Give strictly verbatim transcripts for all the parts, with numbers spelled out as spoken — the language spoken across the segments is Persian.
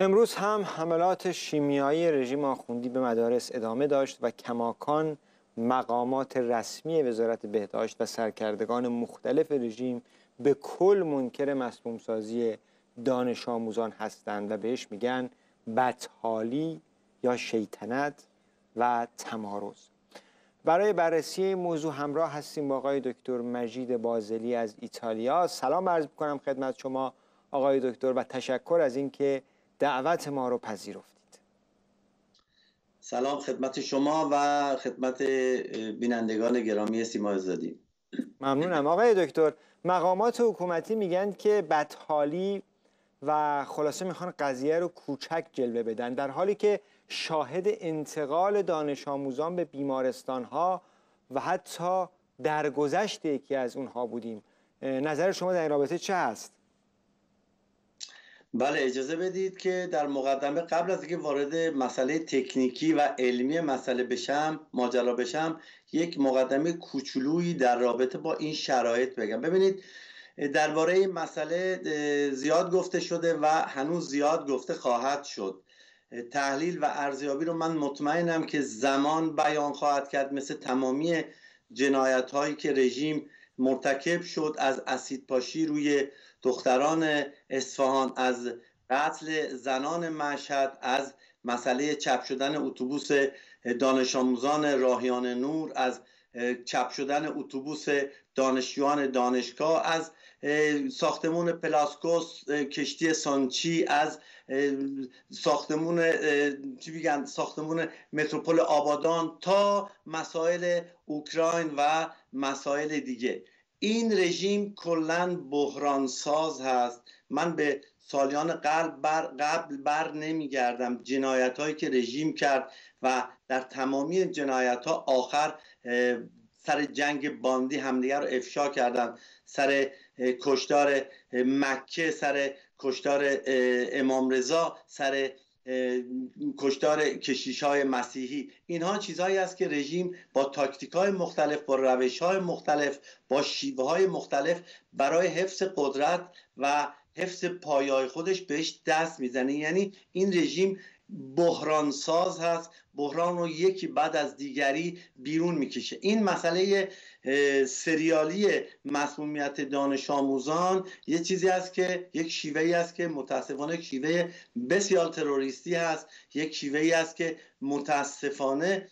امروز هم حملات شیمیایی رژیم آخوندی به مدارس ادامه داشت و کماکان مقامات رسمی وزارت بهداشت و سرکردگان مختلف رژیم به کل منکر مسمومسازی دانش آموزان هستند و بهش میگن بدحالی یا شیطنت و تمارض. برای بررسی این موضوع همراه هستیم با آقای دکتر مجید بازلی از ایتالیا. سلام عرض می‌کنم خدمت شما آقای دکتر و تشکر از اینکه دعوت ما رو پذیرفتید. سلام خدمت شما و خدمت بینندگان گرامی سیمای عزادی. ممنونم آقای دکتر. مقامات حکومتی میگن که بدحالی و خلاصه میخوان قضیه رو کوچک جلوه بدن، در حالی که شاهد انتقال دانش آموزان به بیمارستان ها و حتی درگذشت یکی از اونها بودیم. نظر شما در این رابطه چه هست؟ بله، اجازه بدید که در مقدمه قبل از اینکه وارد مسئله تکنیکی و علمی مسئله بشم ماجرا بشم یک مقدمه کوچولویی در رابطه با این شرایط بگم. ببینید، درباره این مسئله زیاد گفته شده و هنوز زیاد گفته خواهد شد. تحلیل و ارزیابی رو من مطمئنم که زمان بیان خواهد کرد، مثل تمامی جنایت هایی که رژیم مرتکب شد، از اسیدپاشی روی دختران اصفهان، از قتل زنان مشهد، از مسئله چپ شدن اتوبوس دانش آموزان راهیان نور، از چپ شدن اتوبوس دانشجویان دانشگاه، از ساختمون پلاسکوس کشتی سانچی، از ساختمون چی میگن ساختمون متروپول آبادان تا مسائل اوکراین و مسائل دیگه. این رژیم کلا بحرانساز هست. من به سالیان قبل بر, قبل بر نمیگردم. جنایت هایی که رژیم کرد و در تمامی جنایت ها آخر سر جنگ باندی همدیگر رو افشا کردن، سر کشتار مکه، سر کشتار امام رضا، سر کشتار کشیش‌های مسیحی. اینها چیزهایی است که رژیم با تاکتیک‌های مختلف، با روش‌های مختلف، با شیوه‌های مختلف برای حفظ قدرت و حفظ پایه‌های خودش بهش دست میزنه. یعنی این رژیم بحرانساز هست، بحران رو یکی بعد از دیگری بیرون میکشه. این مسئله سریالی مسمومیت دانش آموزان یه چیزی است که یک شیوهی است که متاسفانه شیوه بسیار تروریستی هست، یک شیوهی است که متاسفانه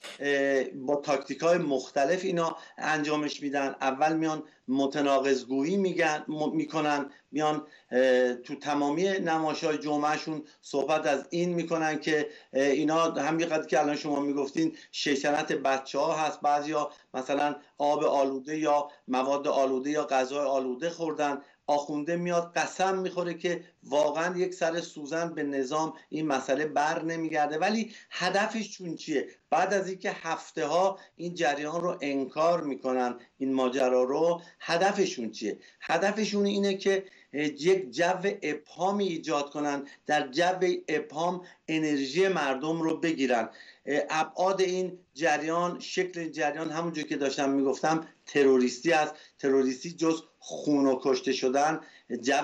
با تاکتیک‌های مختلف اینا انجامش میدن. اول میان متناقض‌گویی میگن میکنن، میان تو تمامی نمایش‌های جمعهشون صحبت از این میکنن که اینا همینقدر که الان شما میگفتین شیطنت بچه‌ها هست، بعضیا مثلا آب آلوده یا مواد آلوده یا غذای آلوده خوردن. آخونده میاد قسم میخوره که واقعا یک سر سوزن به نظام این مسئله بر نمیگرده. ولی هدفش چون چیه؟ بعد از اینکه هفته ها این جریان رو انکار میکنن، این ماجرا رو، هدفشون چیه؟ هدفشون اینه که یک جو ابهامی ایجاد کنن، در جو ابهام انرژی مردم رو بگیرن. ابعاد این جریان، شکل جریان همونجور که داشتم میگفتم تروریستی است. تروریستی جز خون و کشته شدن، جو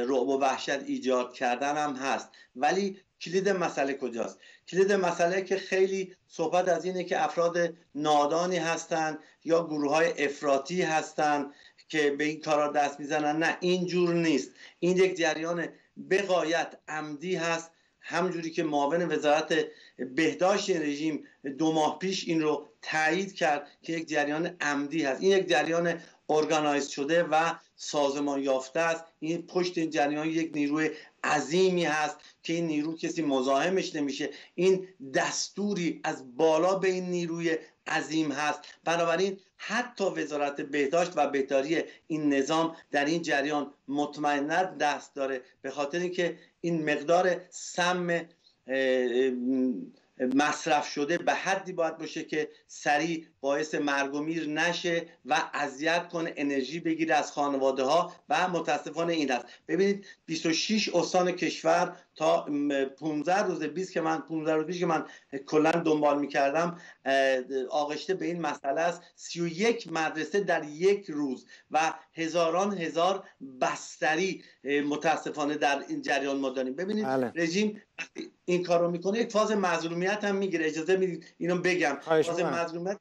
رعب و وحشت ایجاد کردن هم هست. ولی کلید مسئله کجاست؟ کلید مسئله که خیلی صحبت از اینه که افراد نادانی هستند یا گروه های افراطی هستند که به این کارا دست میزنن. نه، اینجور نیست. این یک جریان به غایت عمدی هست. همجوری که معاون وزارت بهداشت رژیم دو ماه پیش این رو تایید کرد که یک جریان عمدی هست، این یک جریان ارگانایز شده و سازمان یافته است. این پشت این جریان یک نیروی عظیمی هست که این نیرو کسی مزاحمش نمیشه. این دستوری از بالا به این نیروی عظیم هست. بنابراین حتی وزارت بهداشت و بهداری این نظام در این جریان مطمئنا دست داره، به خاطر اینکه این مقدار سم مصرف شده به حدی باید باشه که سریع باعث مرگ و میر نشه و اذیت کنه، انرژی بگیره از خانواده ها و متاسفانه این است. ببینید بیست و شش استان کشور تا پانزده روز بیست که من پانزده روز پیش که من کلا دنبال می‌کردم آغشته به این مسئله است. سی و یک مدرسه در یک روز و هزاران هزار بستری متاسفانه در این جریان ما داریم. ببینید عله. رژیم این کارو میکنه، یک فاز مظلومیت هم میگیره. اجازه میدید اینو بگم، فاز مظلومیت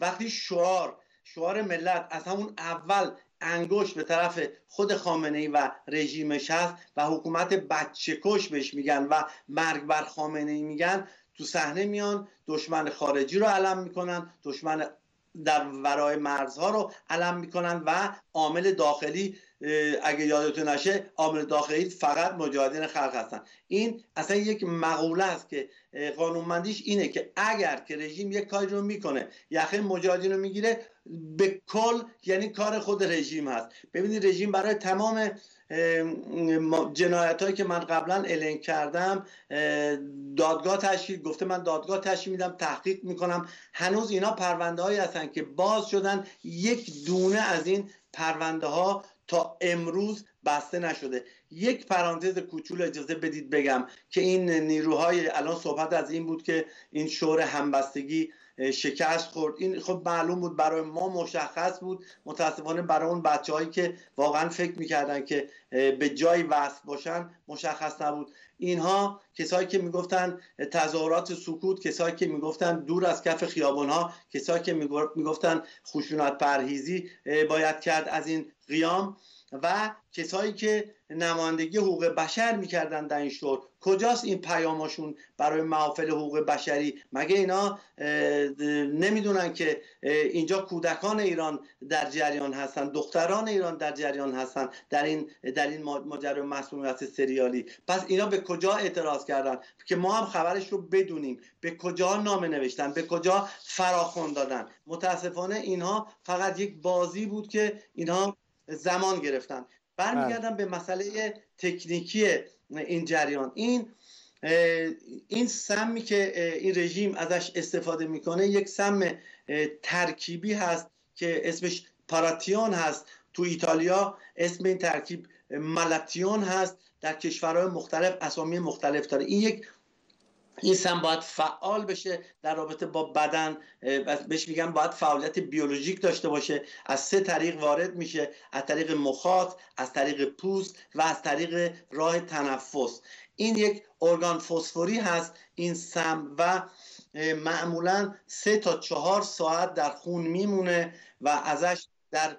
وقتی شعار شعار ملت از همون اول انگشت به طرف خود خامنه‌ای و رژیمش هست و حکومت بچه‌کش بهش میگن و مرگ بر خامنه‌ای میگن، تو صحنه میان دشمن خارجی رو علم میکنن، دشمن در ورای مرزها رو علم میکنن و عامل داخلی اگه یادتون نشه عامل داخلی فقط مجاهدین خلق هستن. این اصلا یک مقوله است که قانونمندیش اینه که اگر که رژیم یک کاری رو میکنه یخه مجاهدین رو میگیره به کل، یعنی کار خود رژیم هست. ببینید رژیم برای تمام جنایت هایی که من قبلا اعلام کردم دادگاه تشکیل گفته، من دادگاه تشکیل میدم، تحقیق میکنم. هنوز اینا پرونده هایی هستن که باز شدن، یک دونه از این پرونده ها تا امروز بسته نشده. یک پرانتز کوچول اجازه بدید بگم که این نیروهای الان صحبت از این بود که این شور همبستگی شکست خورد، این خب معلوم بود، برای ما مشخص بود، متاسفانه برای اون بچه‌هایی که واقعا فکر میکردن که به جای وصل باشن مشخص نبود. اینها کسایی که میگفتن تظاهرات سکوت، کسایی که میگفتن دور از کف خیابان‌ها، کسایی که میگفتن خشونت پرهیزی باید کرد از این قیام و کسایی که نمایندگی حقوق بشر میکردن در این شور، کجاست این پیاماشون برای محافل حقوق بشری؟ مگه اینا نمیدونن که اینجا کودکان ایران در جریان هستن، دختران ایران در جریان هستن در این در این ماجرای مسمومیت سریالی؟ پس اینا به کجا اعتراض کردن که ما هم خبرش رو بدونیم؟ به کجا نامه نوشتن؟ به کجا فراخوان دادن؟ متاسفانه اینها فقط یک بازی بود که اینها زمان گرفتن. برمیگردم به مسئله تکنیکی این جریان. این این سمی که این رژیم ازش استفاده میکنه یک سم ترکیبی هست که اسمش پاراتیون هست. تو ایتالیا اسم این ترکیب مالاتیون هست، در کشورهای مختلف اسامی مختلف داره. این یک این سم باید فعال بشه در رابطه با بدن، بهش میگن باید فعالیت بیولوژیک داشته باشه. از سه طریق وارد میشه، از طریق مخاط، از طریق پوست و از طریق راه تنفس. این یک ارگان فسفوری هست این سم و معمولا سه تا چهار ساعت در خون میمونه و ازش در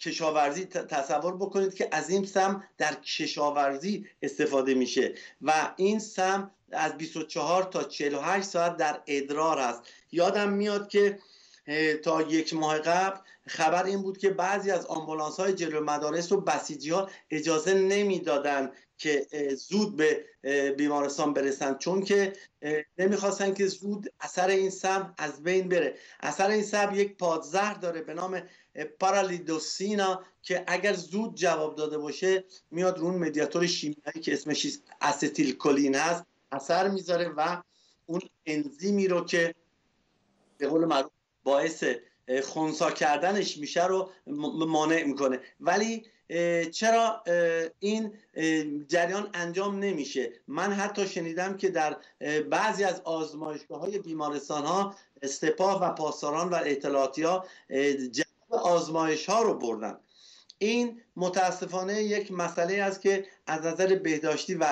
کشاورزی تصور بکنید که از این سم در کشاورزی استفاده میشه و این سم از بیست و چهار تا چهل و هشت ساعت در ادرار است. یادم میاد که تا یک ماه قبل خبر این بود که بعضی از آمبولانس های جلو مدارس و بسیجی ها اجازه نمیدادن که زود به بیمارستان برسن، چون که نمیخواستن که زود اثر این سم از بین بره. اثر این سم یک پادزهر داره به نام پارالیدوسینا که اگر زود جواب داده باشه میاد رون مدیاتور شیمیایی که اسمش استیل کلین هست اثر میذاره و اون انزیمی رو که به قول معروف باعث خنثی کردنش میشه رو مانع میکنه. ولی چرا این جریان انجام نمیشه؟ من حتی شنیدم که در بعضی از آزمایشگاه های بیمارستان ها سپاه و پاسداران و اطلاعاتی ها جواب آزمایش ها رو بردن. این متاسفانه یک مسئله است که از نظر بهداشتی و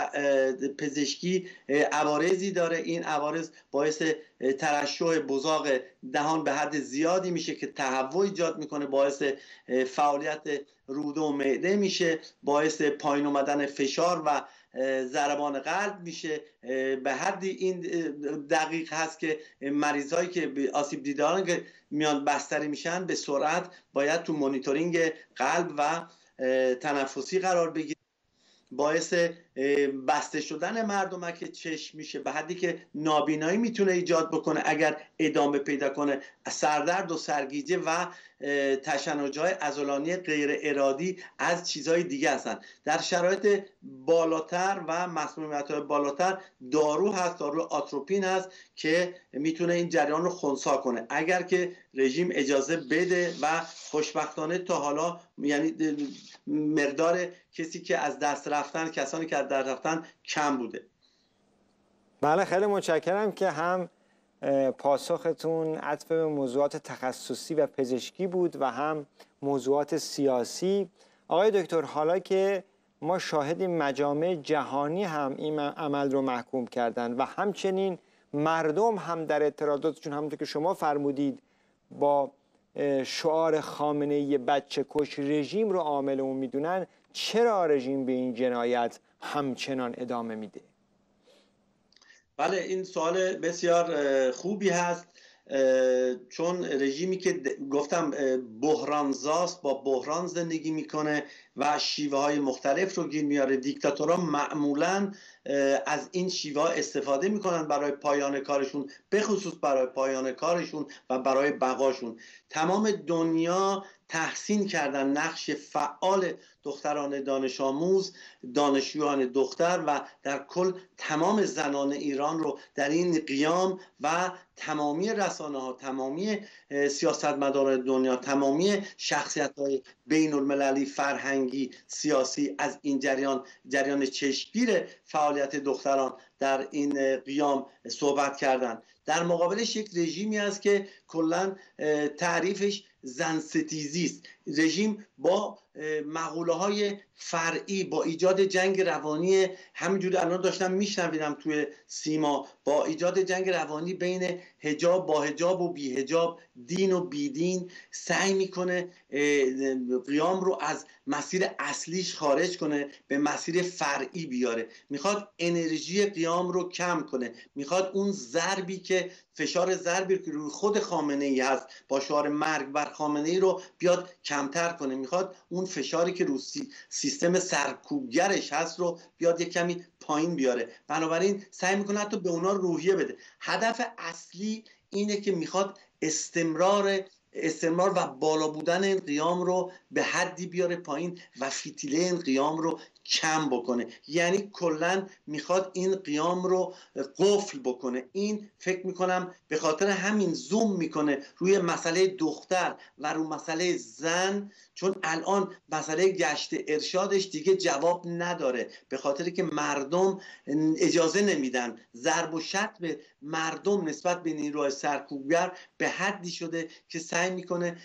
پزشکی عوارضی داره. این عوارض باعث ترشح بزاق دهان به حد زیادی میشه که تهوع ایجاد میکنه، باعث فعالیت روده و معده میشه، باعث پایین آمدن فشار و ضربان قلب میشه. به حدی این دقیق هست که مریض هایی که آسیب دیدهان که میان بستری میشن به سرعت باید تو مانیتورینگ قلب و تنفسی قرار بگیرن باعث بسته شدن مردمک چشم میشه به حدی که نابینایی میتونه ایجاد بکنه اگر ادامه پیدا کنه، سردرد و سرگیجه و تشنج‌های عضلانی غیر ارادی از چیزهای دیگه هستن. در شرایط بالاتر و مسمومیت‌های بالاتر دارو هست، دارو آتروپین هست که میتونه این جریان رو خنثی کنه اگر که رژیم اجازه بده. و خوشبختانه تا حالا یعنی مقدار کسی که از دست رفتن، کسانی که از دست رفتن کم بوده. بله، خیلی متشکرم که هم پاسختون عطف به موضوعات تخصصی و پزشکی بود و هم موضوعات سیاسی. آقای دکتر، حالا که ما شاهد مجامع جهانی هم این عمل رو محکوم کردن و همچنین مردم هم در اعتراضاتشون همونطور که شما فرمودید با شعار خامنه‌ای بچه کش رژیم رو عامل اون میدونن، چرا رژیم به این جنایت همچنان ادامه میده؟ بله، این سوال بسیار خوبی هست، چون رژیمی که گفتم بحرانزاست، با بحران زندگی میکنه و شیوه های مختلف رو گیر میاره. دیکتاتورها معمولاً از این شیوه استفاده میکنن برای پایان کارشون، به خصوص برای پایان کارشون و برای بقاشون. تمام دنیا تحسین کردن نقش فعال دختران دانش آموز، دانشجویان دختر و در کل تمام زنان ایران رو در این قیام و تمامی رسانه ها، تمامی سیاستمداران دنیا، تمامی شخصیت های بین المللی، فرهنگی، سیاسی از این جریان، جریان چشمگیر فعالیت دختران در این قیام صحبت کردند. در مقابلش یک رژیمی است که کلا تعریفش زن ستیزی است. رژیم با مقوله های فرعی، با ایجاد جنگ روانی، همینجور الان داشتم میشنویدم توی سیما، با ایجاد جنگ روانی بین حجاب با حجاب و بی حجاب، دین و بی دین، سعی میکنه قیام رو از مسیر اصلیش خارج کنه، به مسیر فرعی بیاره. میخواد انرژی قیام رو کم کنه، میخواد اون ضربی که فشار ضربی که روی خود خامنه ای هست با شعار مرگ بر خامنه ای رو بیاد کمتر کنه، میخواد اون فشاری که روی سیستم سرکوبگرش هست رو بیاد یک کمی پایین بیاره. بنابراین سعی میکنه حتی به اونا روحیه بده. هدف اصلی اینه که میخواد استمرار استمرار و بالا بودن این قیام رو به حدی بیاره پایین و فتیله این قیام رو کم بکنه. یعنی کلا میخواد این قیام رو قفل بکنه. این فکر میکنم به خاطر همین زوم میکنه روی مسئله دختر و روی مسئله زن، چون الان مسئله گشت ارشادش دیگه جواب نداره به خاطر که مردم اجازه نمیدن. ضرب و شتم مردم نسبت به نیروهای سرکوبگر به حدی شده که سعی میکنه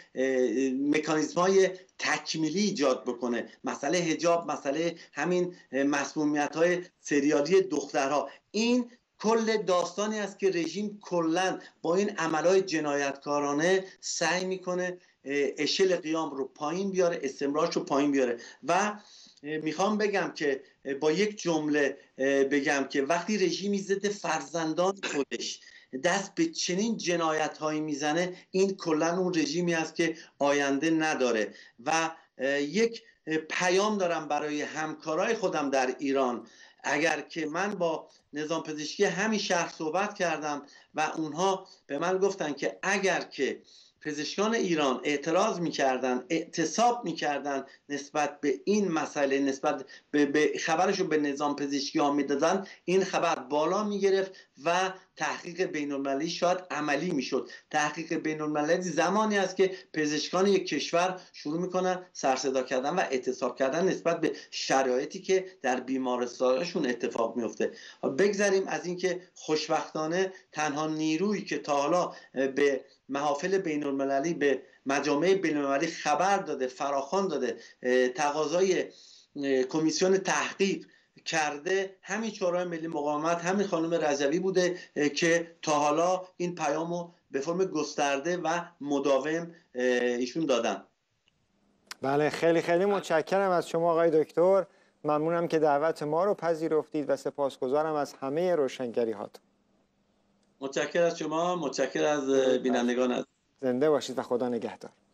مکانیزم های تکمیلی ایجاد بکنه. مسئله حجاب، مسئله همین مسمومیت های سریالی دخترها، این کل داستانی است که رژیم کلا با این عملهای جنایتکارانه سعی میکنه اشل قیام رو پایین بیاره، استمرارش رو پایین بیاره. و میخوام بگم که با یک جمله بگم که وقتی رژیمی ضد فرزندان خودش دست به چنین جنایت هایی میزنه، این کلا اون رژیمی است که آینده نداره. و یک پیام دارم برای همکارای خودم در ایران. اگر که من با نظام پزشکی همین شهر صحبت کردم و اونها به من گفتن که اگر که پزشکان ایران اعتراض میکردن، اعتصاب میکردن نسبت به این مسئله، نسبت به خبرش رو به نظام پزشکی ها میدادن، این خبر بالا میگرفت و تحقیق بین المللی شاید عملی میشد. تحقیق بین المللی زمانی است که پزشکان یک کشور شروع میکنن سرصدا کردن و اعتصاب کردن نسبت به شرایطی که در بیمارستانشون اتفاق میفته. بگذریم از اینکه خوشبختانه تنها نیرویی که تا حالا به محافل بین المللی، به مجامع بین المللی خبر داده، فراخوان داده، تقاضای کمیسیون تحقیق کرده، همین شورای ملی مقاومت، همین خانم رجوی بوده که تا حالا این پیامو به فرم گسترده و مداوم ایشون دادن. بله، خیلی خیلی متشکرم از شما آقای دکتر. ممنونم که دعوت ما رو پذیرفتید و سپاسگزارم از همه روشنگری هاتون. متشکر از شما، متشکر از بینندگان. زنده باشید و خدا نگهدار.